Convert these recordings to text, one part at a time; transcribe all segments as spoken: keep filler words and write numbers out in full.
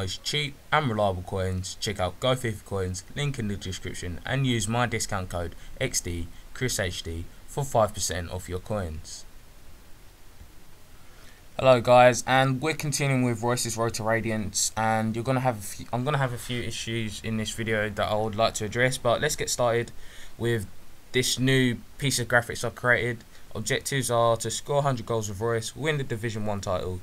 nice, cheap and reliable coins, check out GoFifaCoins, link in the description, and use my discount code X D Chris H D for five percent off your coins. Hello guys, and we're continuing with Royce's Road to Radiance, and you're gonna have a few, I'm gonna have a few issues in this video that I would like to address, but let's get started with this new piece of graphics I've created. Objectives are to score one hundred goals with Royce, win the Division one title,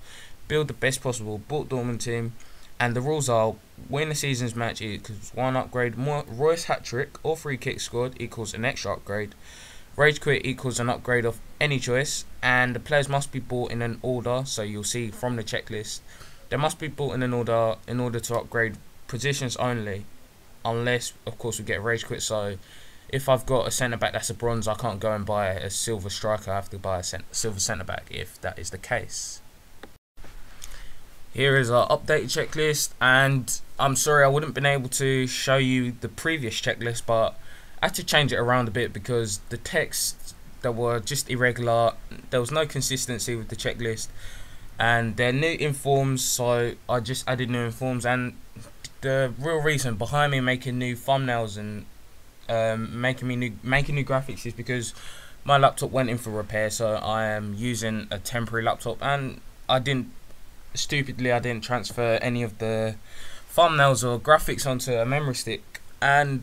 build the best possible bought Dortmund team, and the rules are win the season's match equals one upgrade, more Royce hat trick or free kick scored equals an extra upgrade, rage quit equals an upgrade of any choice, and the players must be bought in an order, so you'll see from the checklist they must be bought in an order in order to upgrade positions only, unless of course we get a rage quit. So if I've got a centre-back that's a bronze, I can't go and buy a silver striker, I have to buy a silver centre-back if that is the case. Here is our updated checklist, and I'm sorry I wouldn't been able to show you the previous checklist, but I had to change it around a bit because the texts that were just irregular, there was no consistency with the checklist, and they're new informs, so I just added new informs. And the real reason behind me making new thumbnails and Um, making me new making new graphics is because my laptop went in for repair, so I am using a temporary laptop, and I didn't stupidly I didn't transfer any of the thumbnails or graphics onto a memory stick, and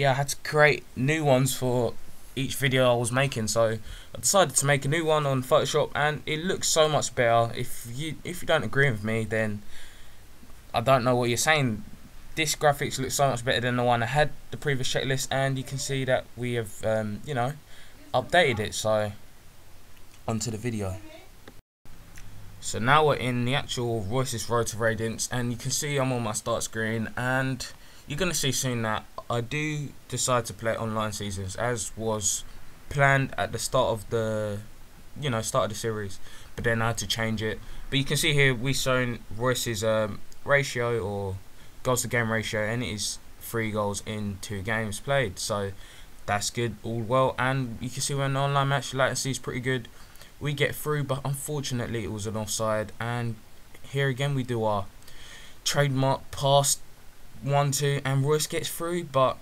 yeah, I had to create new ones for each video I was making. So I decided to make a new one on Photoshop, and it looks so much better. If you if you don't agree with me, then I don't know what you're saying. This graphics looks so much better than the one I had, the previous checklist, and you can see that we have, um, you know, updated it. So, onto the video. So now we're in the actual Royce's Road to Radiance, and you can see I'm on my start screen, and you're going to see soon that I do decide to play online seasons, as was planned at the start of the, you know, start of the series, but then I had to change it. But you can see here we've shown Royce's um, ratio, or goals to game ratio, and it is three goals in two games played, so that's good, all well. And you can see when the online match latency is pretty good, we get through, but unfortunately it was an offside. And here again we do our trademark pass one two, and Royce gets through, but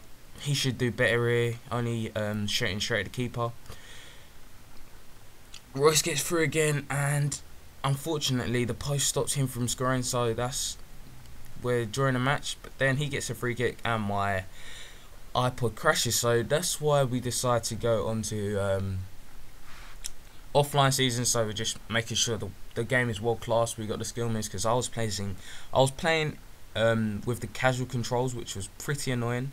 he should do better here, only um, shooting straight at the keeper. Royce gets through again, and unfortunately the post stops him from scoring, so that's we're during a match. But then he gets a free kick and my iPod crashes, so that's why we decide to go on to um, offline season. So we're just making sure the, the game is world class, we got the skill moves, because I was playing, I was playing um, with the casual controls, which was pretty annoying.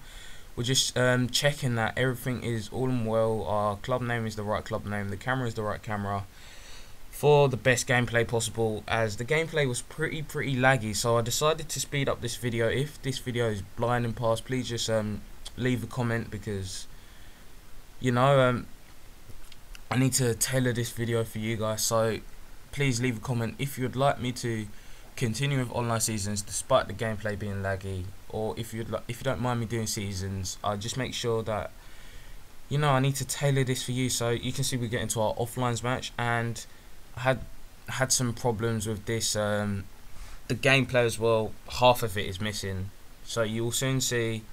We're just um, checking that everything is all and well, our club name is the right club name, the camera is the right camera, for the best gameplay possible, as the gameplay was pretty pretty laggy. So I decided to speed up this video. If this video is blinding past, please just um leave a comment, because you know um I need to tailor this video for you guys. So please leave a comment if you'd like me to continue with online seasons despite the gameplay being laggy, or if you'd like, if you don't mind me doing seasons. I just make sure that, you know, I need to tailor this for you. So you can see we get into our offlines match, and I had had some problems with this um, the gameplay as well. Half of it is missing, so you'll soon see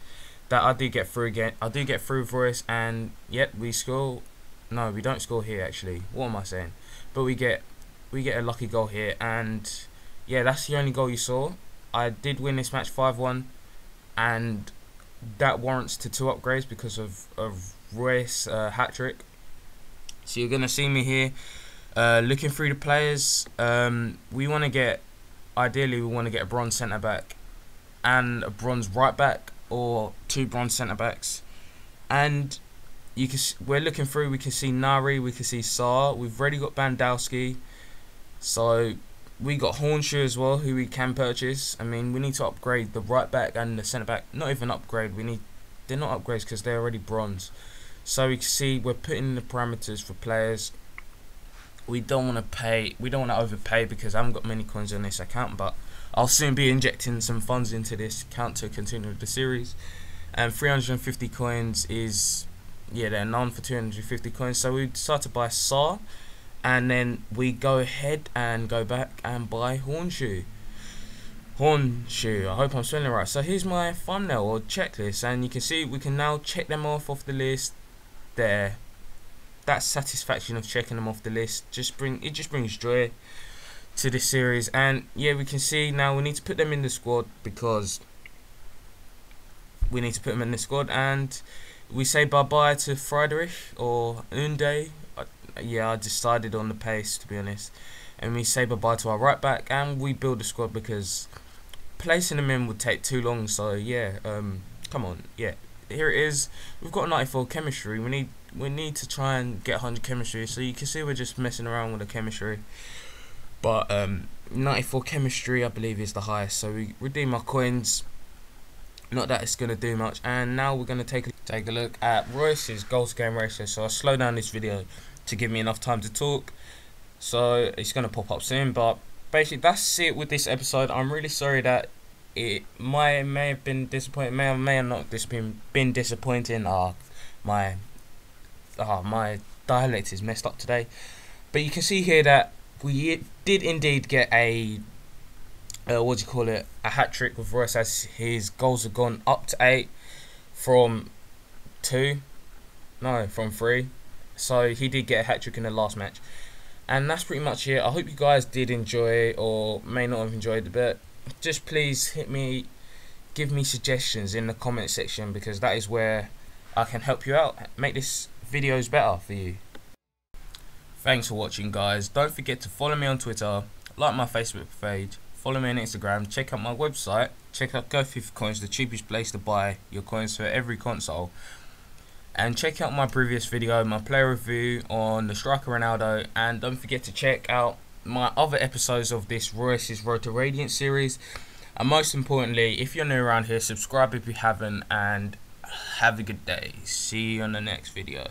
that I do get through again. I do get through Royce, and yep, we score. No, we don't score here actually. What am I saying? But we get we get a lucky goal here, and yeah, that's the only goal you saw. I did win this match five one, and that warrants to two upgrades because of of Royce uh, hat trick. So you're gonna see me here. Uh, looking through the players, um, we want to get, ideally we want to get a bronze centre back and a bronze right back, or two bronze centre backs. And you can, we're looking through, we can see Nari, we can see Saar, we've already got Bandowski, so we got Hornshoe as well, who we can purchase. I mean, we need to upgrade the right back and the centre back. Not even upgrade, we need, they're not upgrades because they're already bronze. So we can see we're putting the parameters for players. We don't want to pay, we don't want to overpay, because I haven't got many coins on this account, but I'll soon be injecting some funds into this account to continue the series. And three hundred fifty coins is, yeah, they're none for two hundred fifty coins. So we decide to buy Saar, and then we go ahead and go back and buy Hornshoe. Hornshoe, I hope I'm spelling it right. So here's my thumbnail or checklist, and you can see we can now check them off off the list there. That satisfaction of checking them off the list just bring it just brings joy to this series. And yeah, we can see now we need to put them in the squad because we need to put them in the squad. And we say bye bye to Friedrich or Unde. Yeah, I decided on the pace, to be honest. And we say bye-bye to our right-back, and we build a squad because placing them in would take too long. So, yeah, um, come on. Yeah, here it is. We've got ninety-four chemistry. We need we need to try and get one hundred chemistry. So you can see we're just messing around with the chemistry. But um, ninety-four chemistry, I believe, is the highest. So we redeem our coins. Not that it's going to do much. And now we're going to take a, take a look at Royce's goals-to-game ratio. So I'll slow down this video to give me enough time to talk. So it's going to pop up soon, but basically that's it with this episode. I'm really sorry that it might may have been disappointing, may or may have not dis been, been disappointing. Ah, oh, my ah oh, my dialect is messed up today. But you can see here that we did indeed get a uh, what do you call it a hat trick with Royce, as his goals have gone up to eight from two, no from three. So he did get a hat trick in the last match. And that's pretty much it. I hope you guys did enjoy, or may not have enjoyed it, but just please hit me, give me suggestions in the comment section, because that is where I can help you out, make this videos better for you. Thanks for watching, guys. Don't forget to follow me on Twitter, like my Facebook page, follow me on Instagram, check out my website, check out Go FIFA Coins, the cheapest place to buy your coins for every console. And check out my previous video, my player review on the striker Ronaldo. And don't forget to check out my other episodes of this Royce's Road to Radiant series. And most importantly, if you're new around here, subscribe if you haven't. And have a good day. See you on the next video.